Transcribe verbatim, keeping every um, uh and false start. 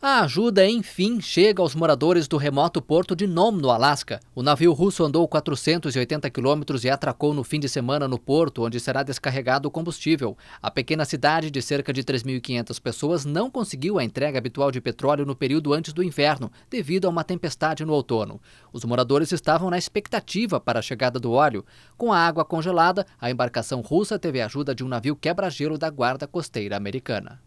A ajuda, enfim, chega aos moradores do remoto porto de Nome, no Alasca. O navio russo andou quatrocentos e oitenta quilômetros e atracou no fim de semana no porto, onde será descarregado o combustível. A pequena cidade de cerca de três mil e quinhentas pessoas não conseguiu a entrega habitual de petróleo no período antes do inverno, devido a uma tempestade no outono. Os moradores estavam na expectativa para a chegada do óleo. Com a água congelada, a embarcação russa teve a ajuda de um navio quebra-gelo da guarda costeira americana.